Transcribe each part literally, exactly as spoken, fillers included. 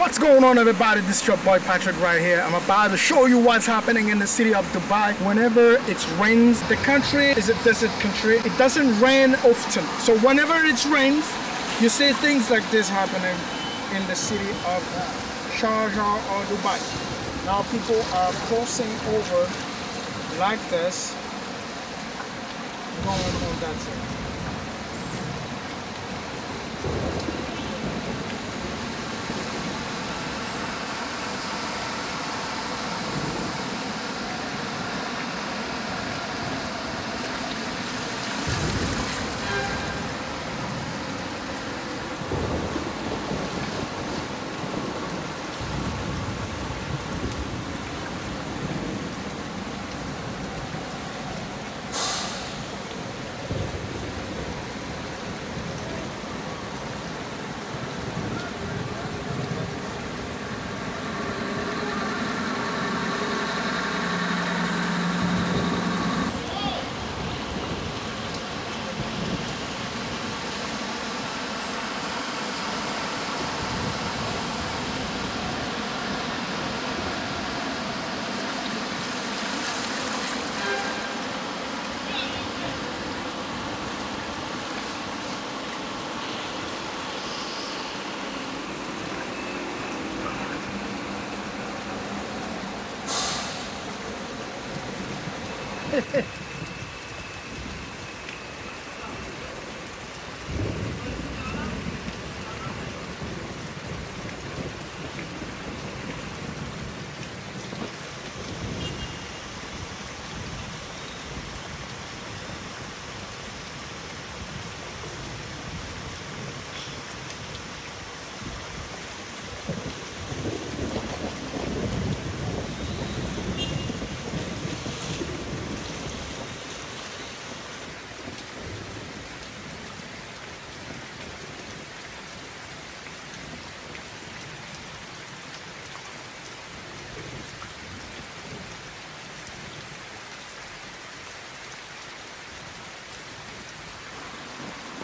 What's going on, everybody? This is your boy Patrick right here. I'm about to show you what's happening in the city of Dubai. Whenever it rains, the country is a desert country. It doesn't rain often. So whenever it rains, you see things like this happening in the city of Sharjah or Dubai. Now people are crossing over like this, going on that side.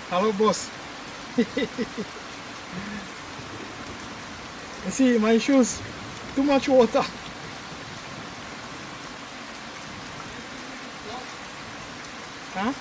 Hello, boss. You see my shoes, too much water. Huh?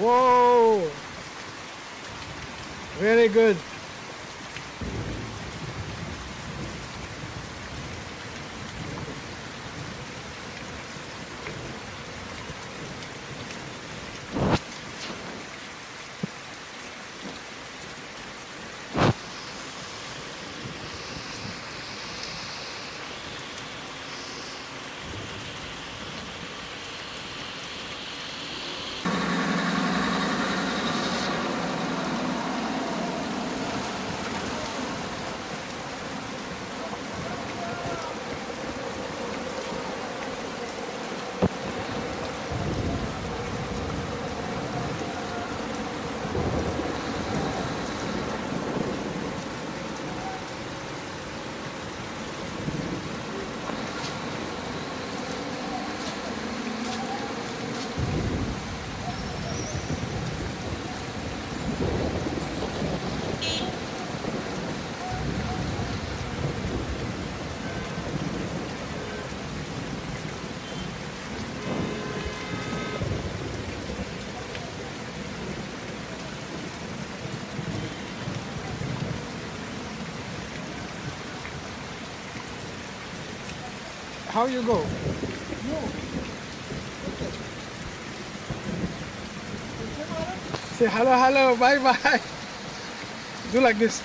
Whoa! Very good. How you go? No. Say hello, hello, bye bye. Do like this.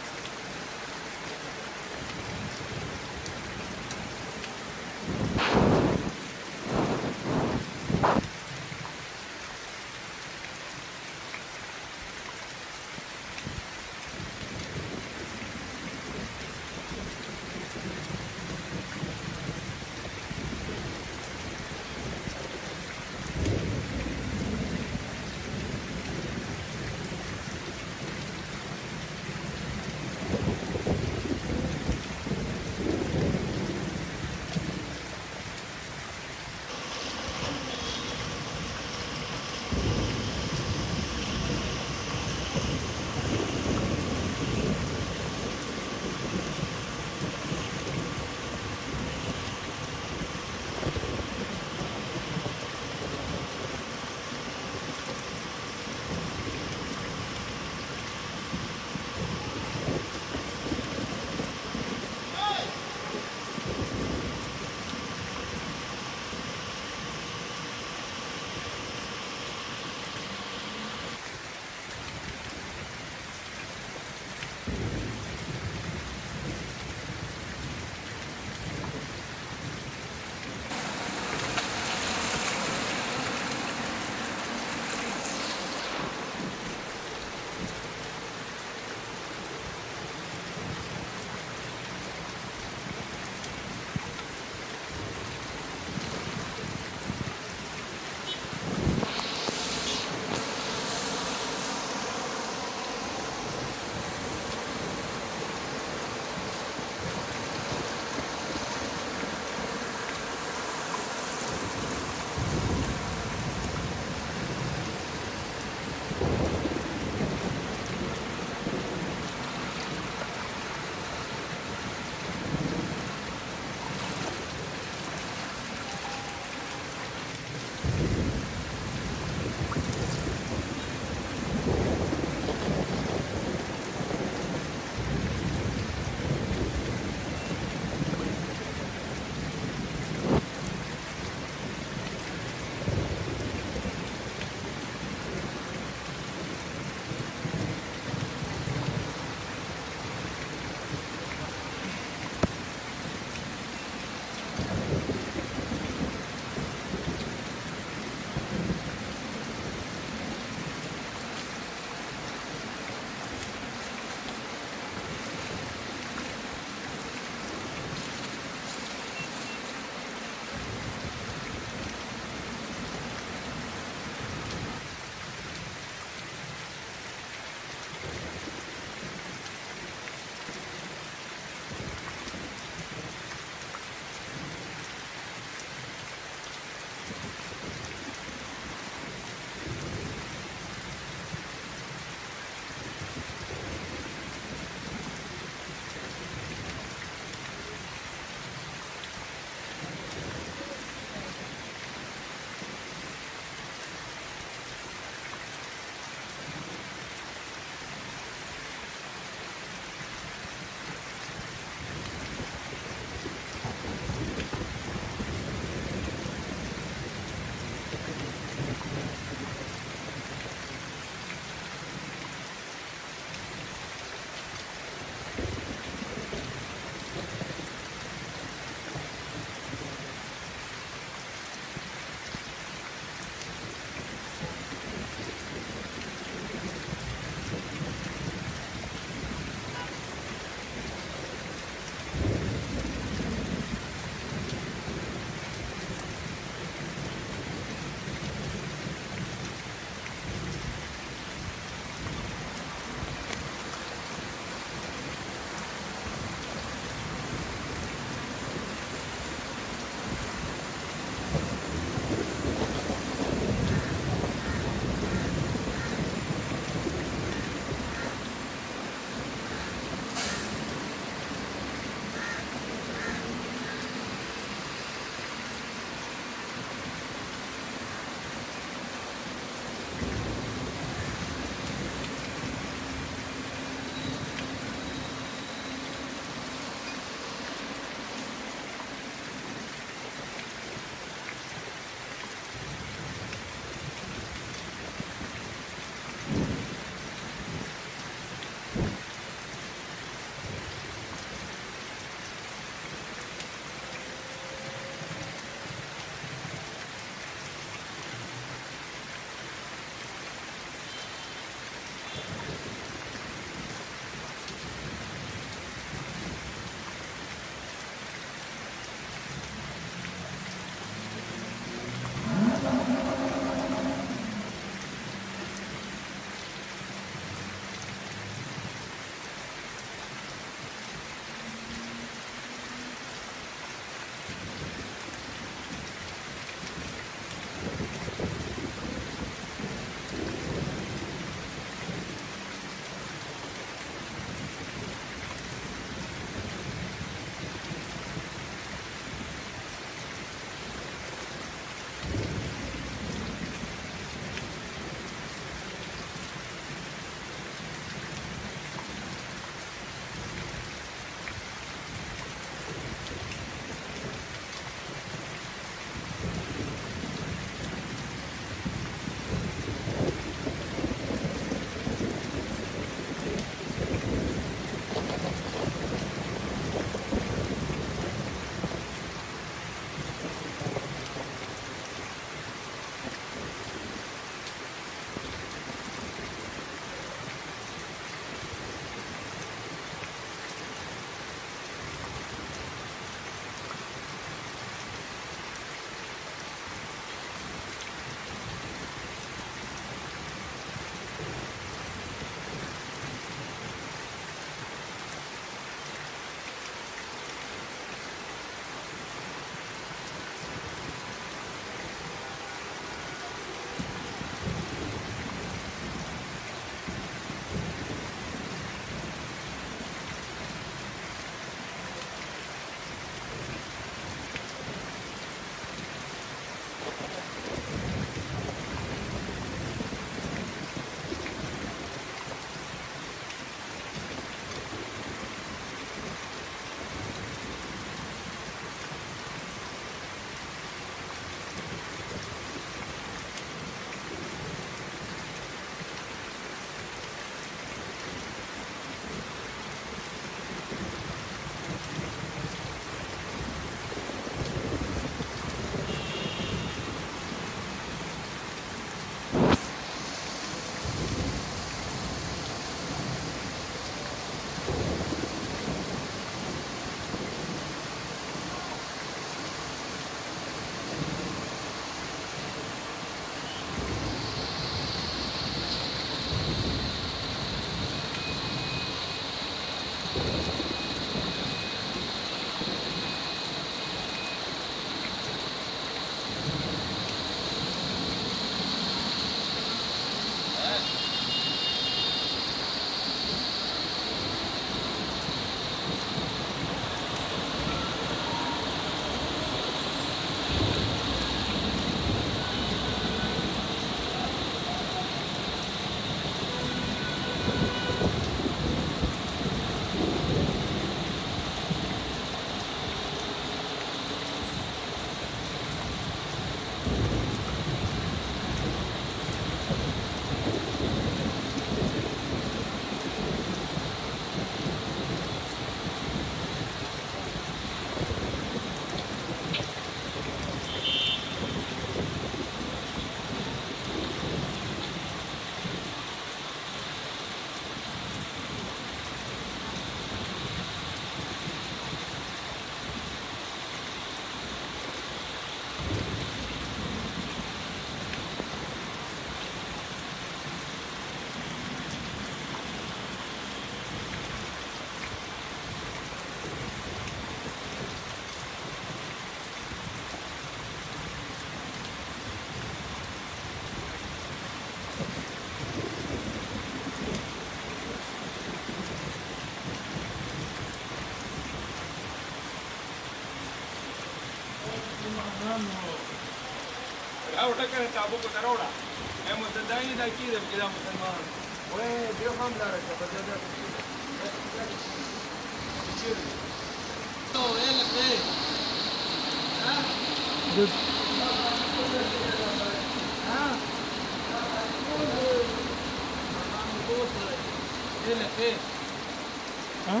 Huh?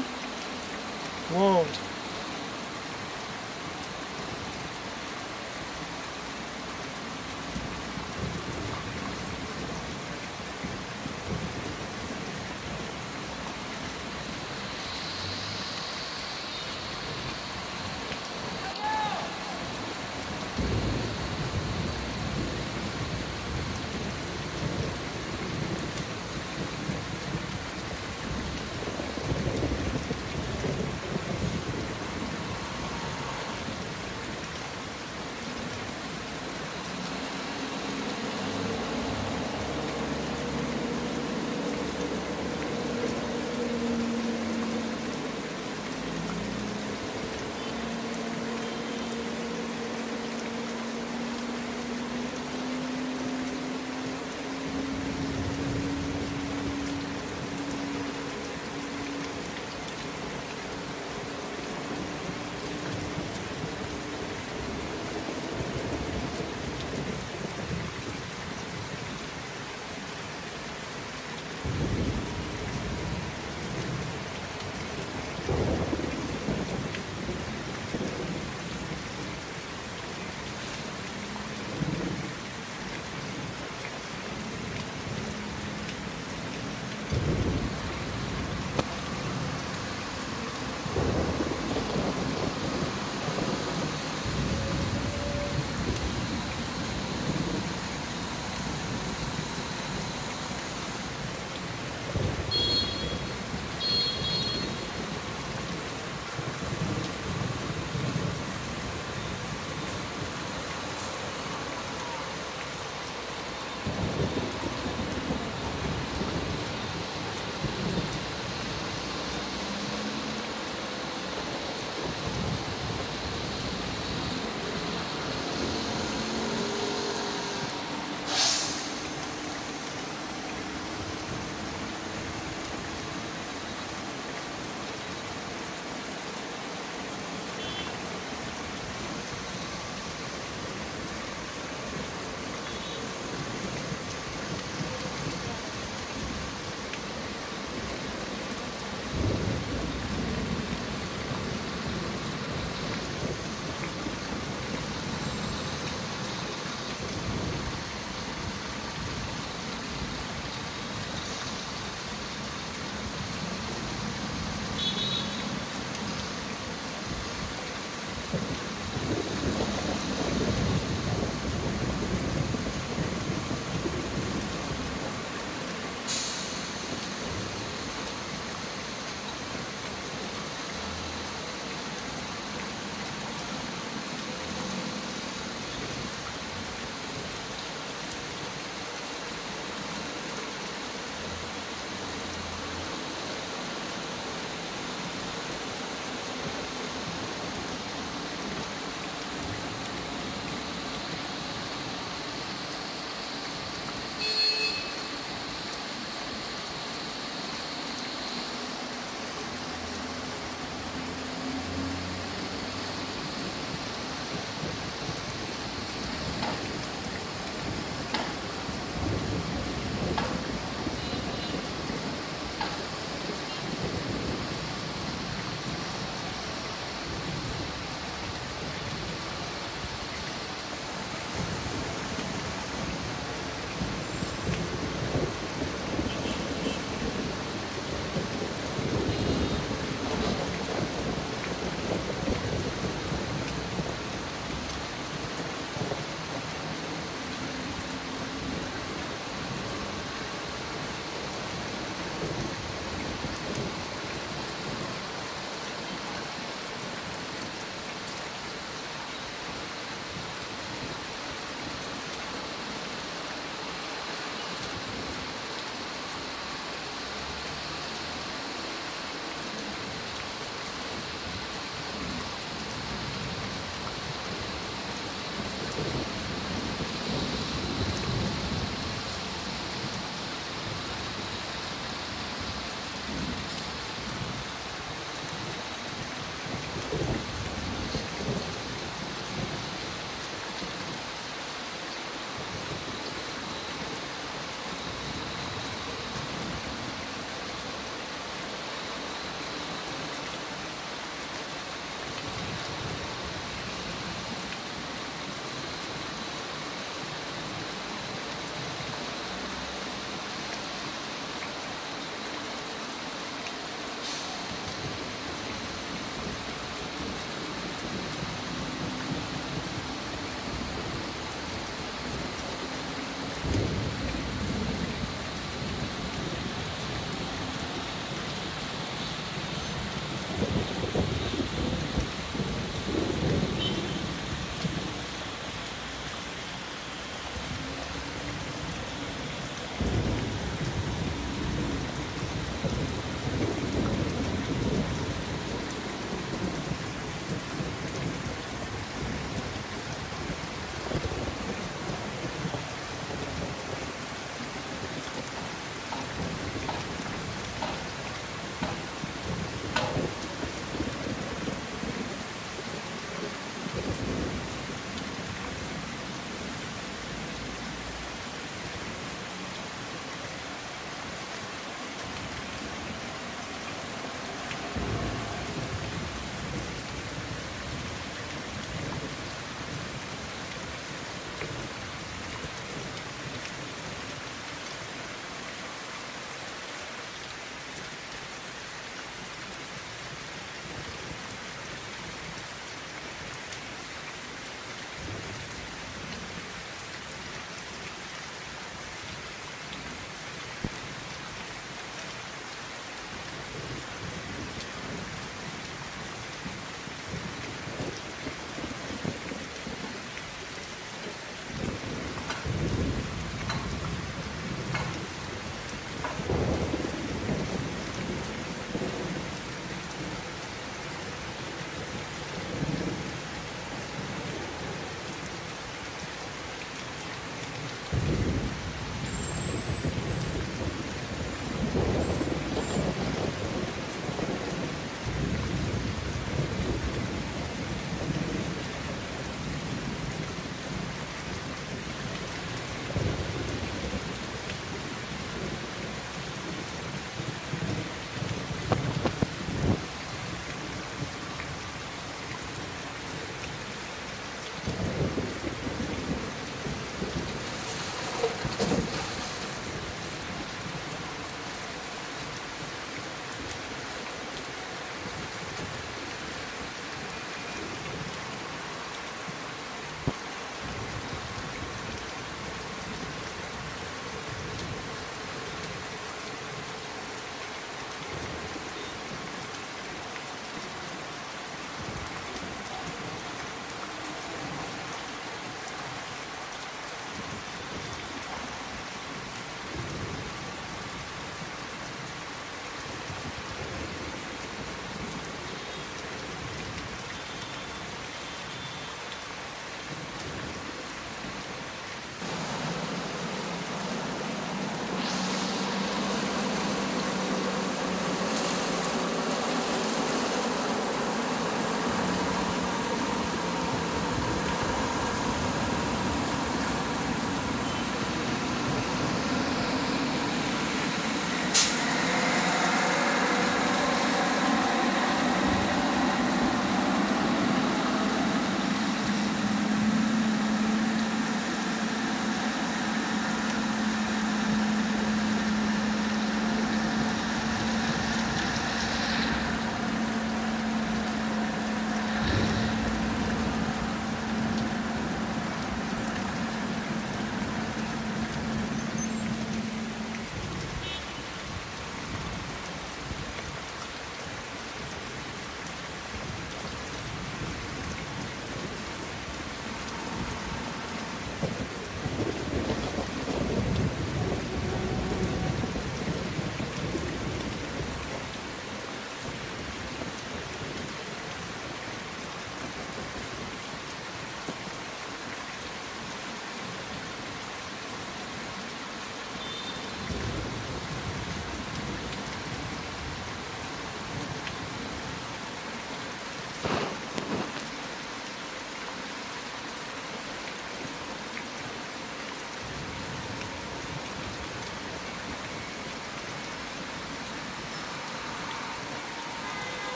Whoa.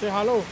Say hello.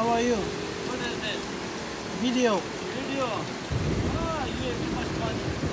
How are you? What is this? Video. Video. Ah, you have too much money.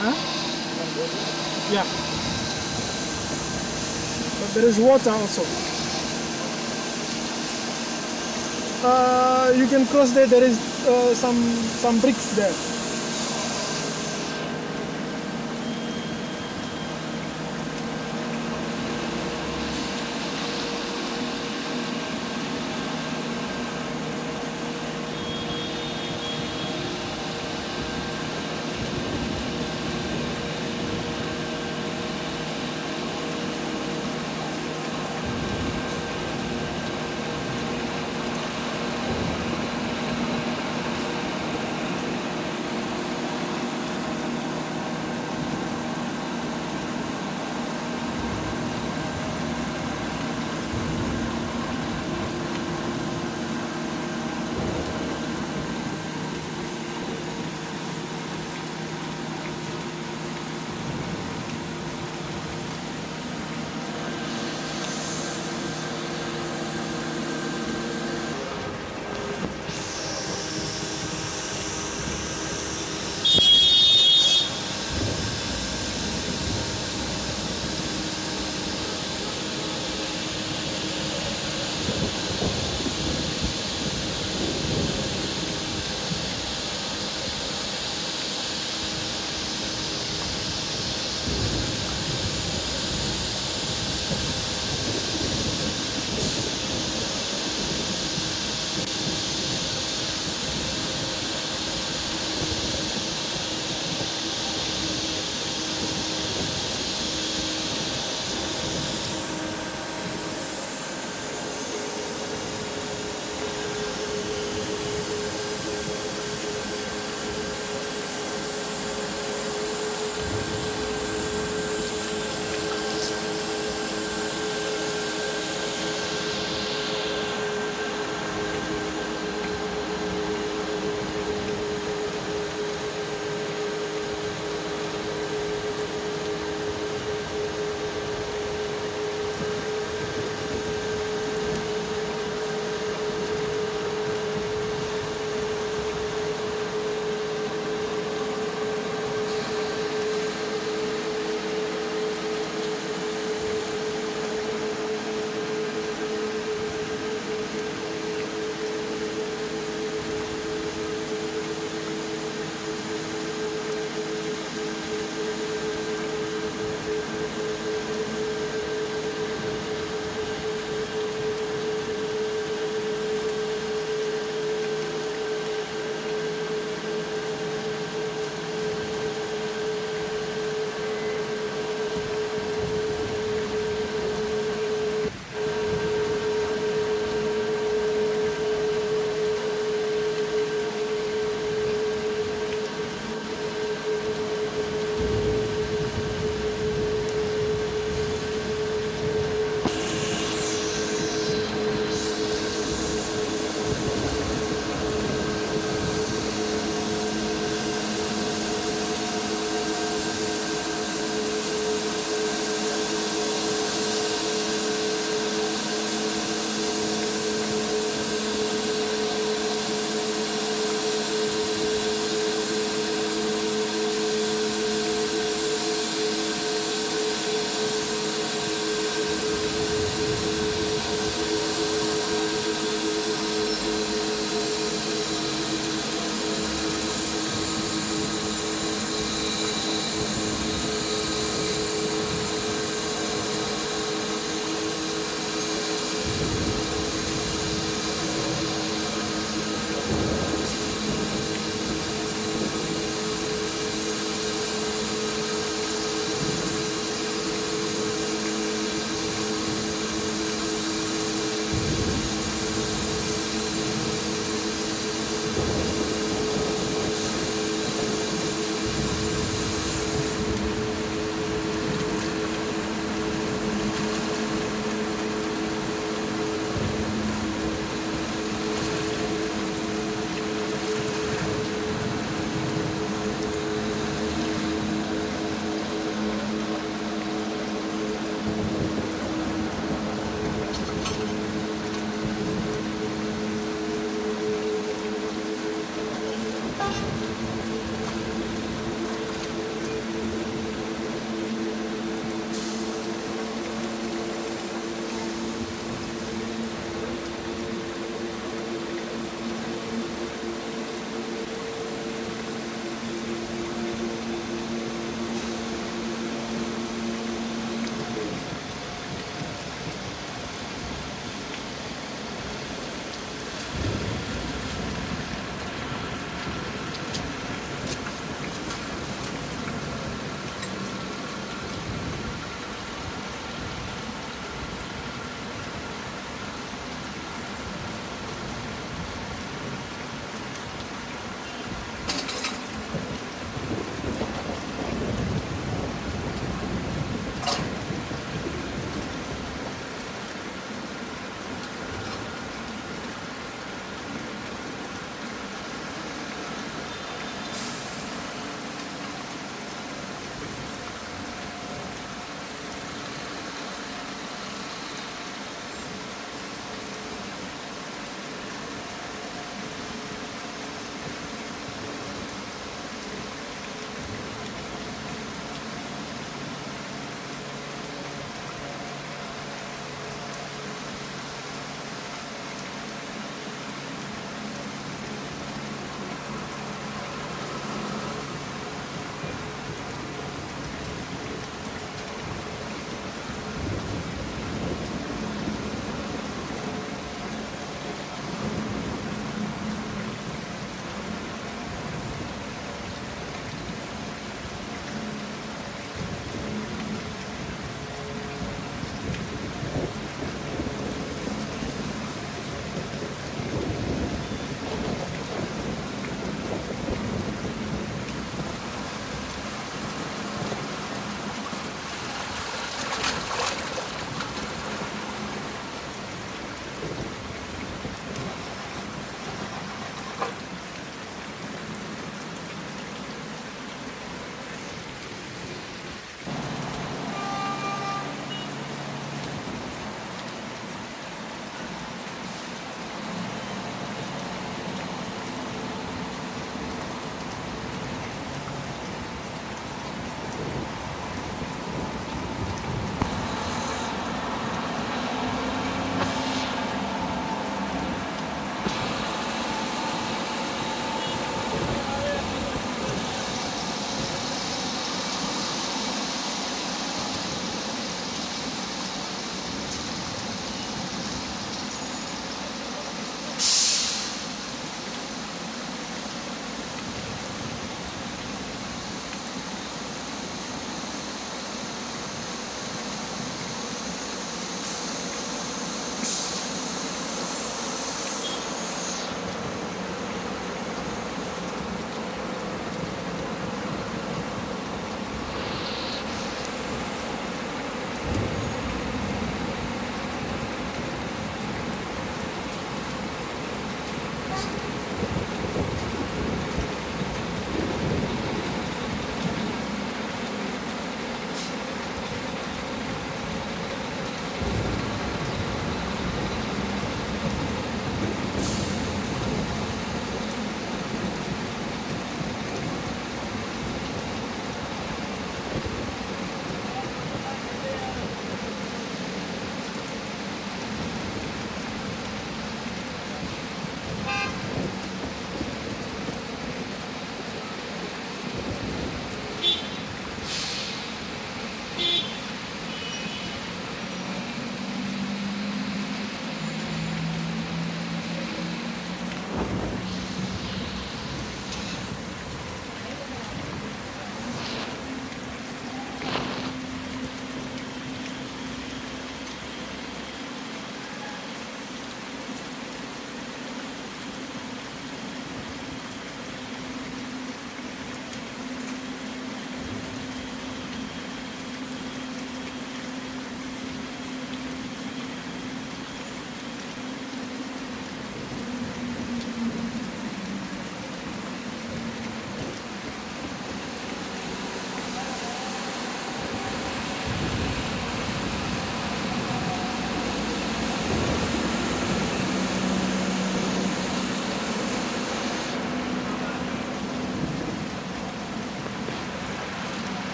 Huh? Yeah. But there is water also. Uh, you can cross there. There is uh, some some bricks there.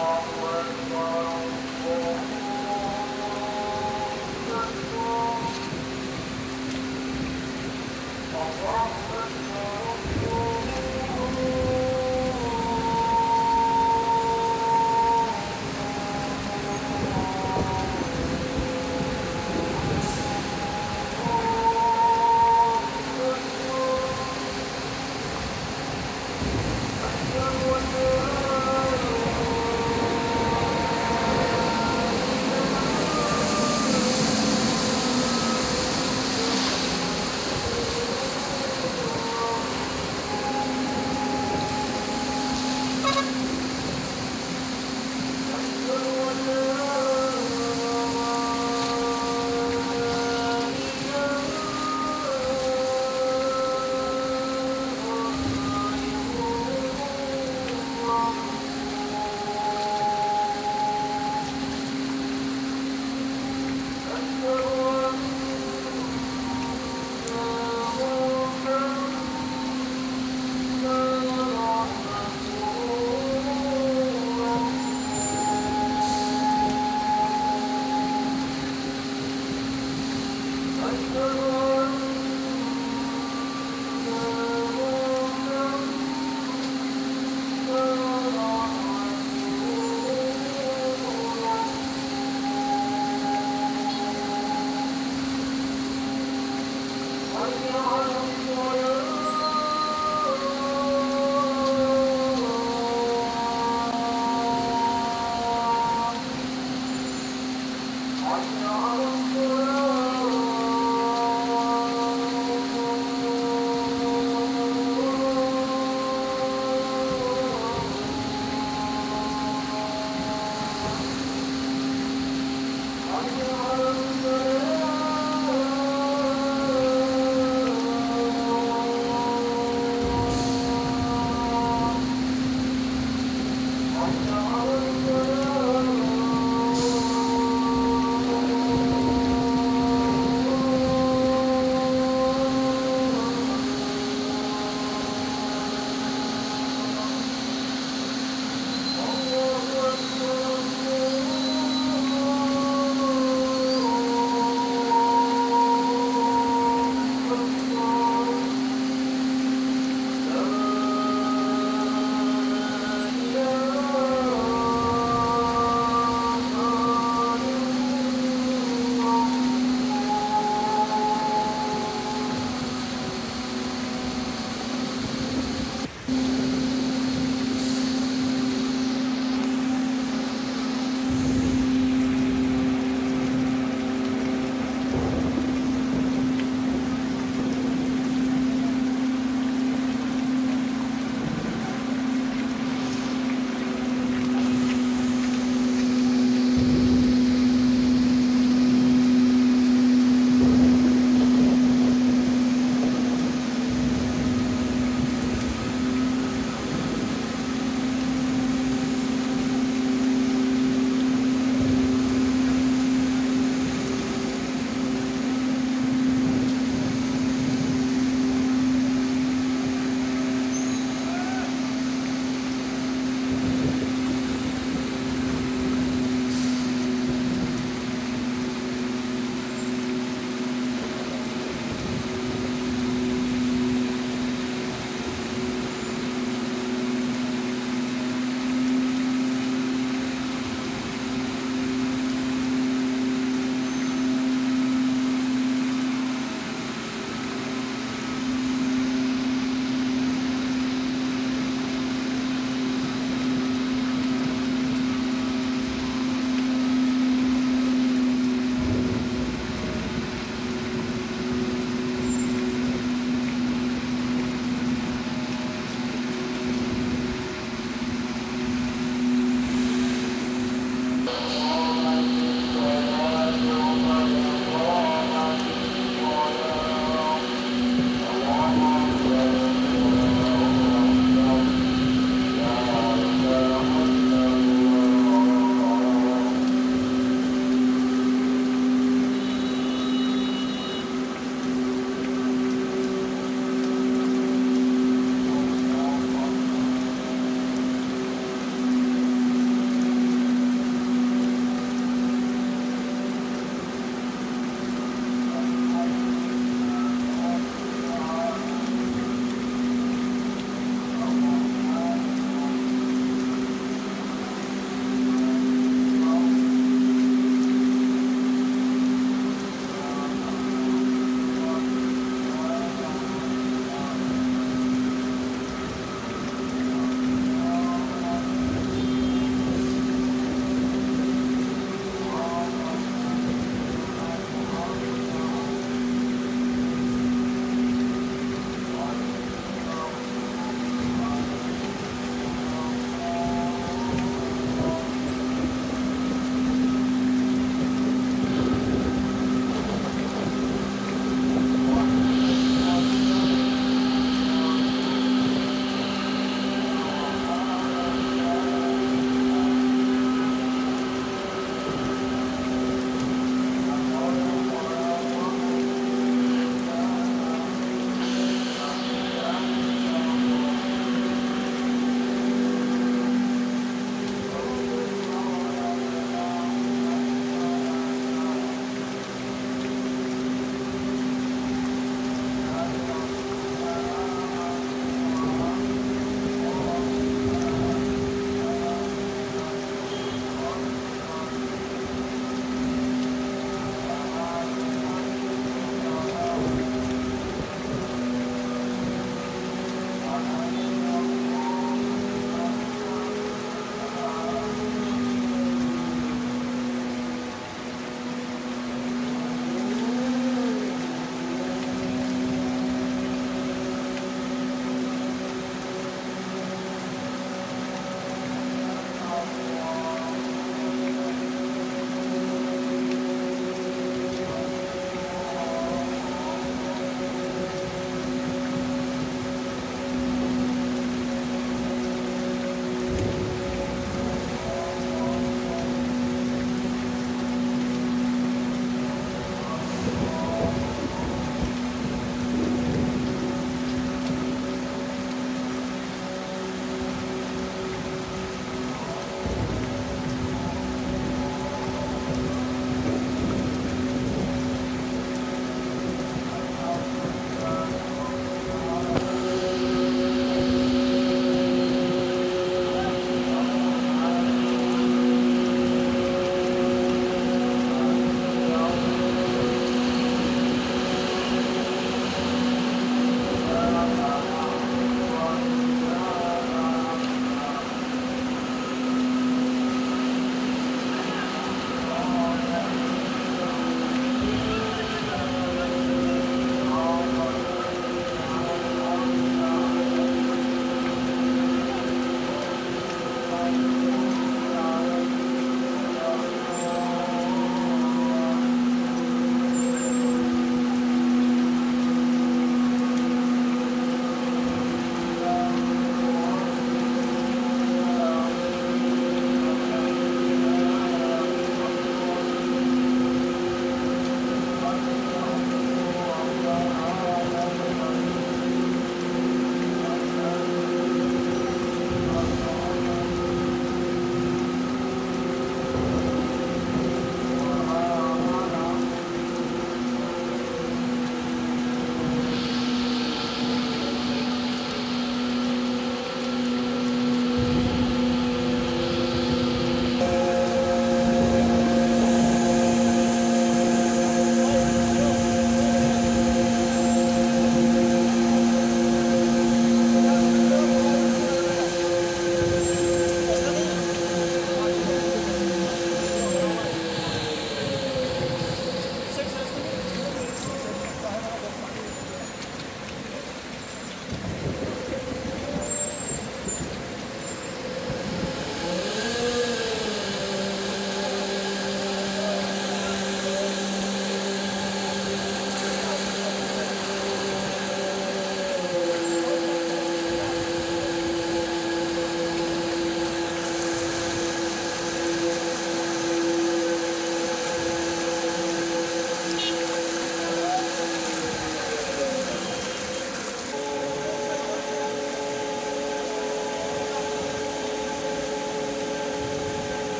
Oh,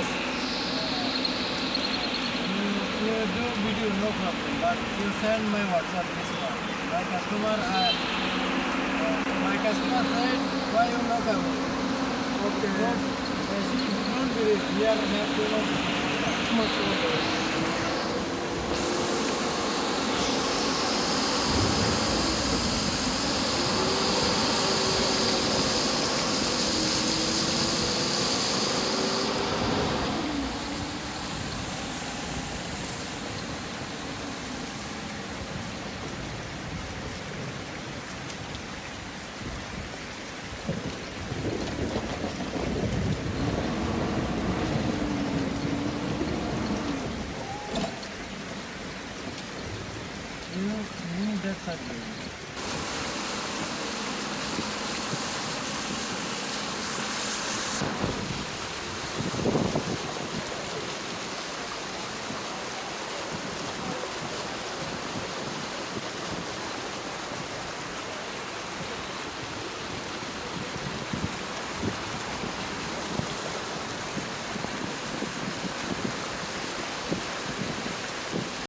Yes. You, you do video, no problem. But you send my WhatsApp this one. My customer, uh, my customer said, why you no come? Okay. Yes. She don't believe. We are not too much. Much.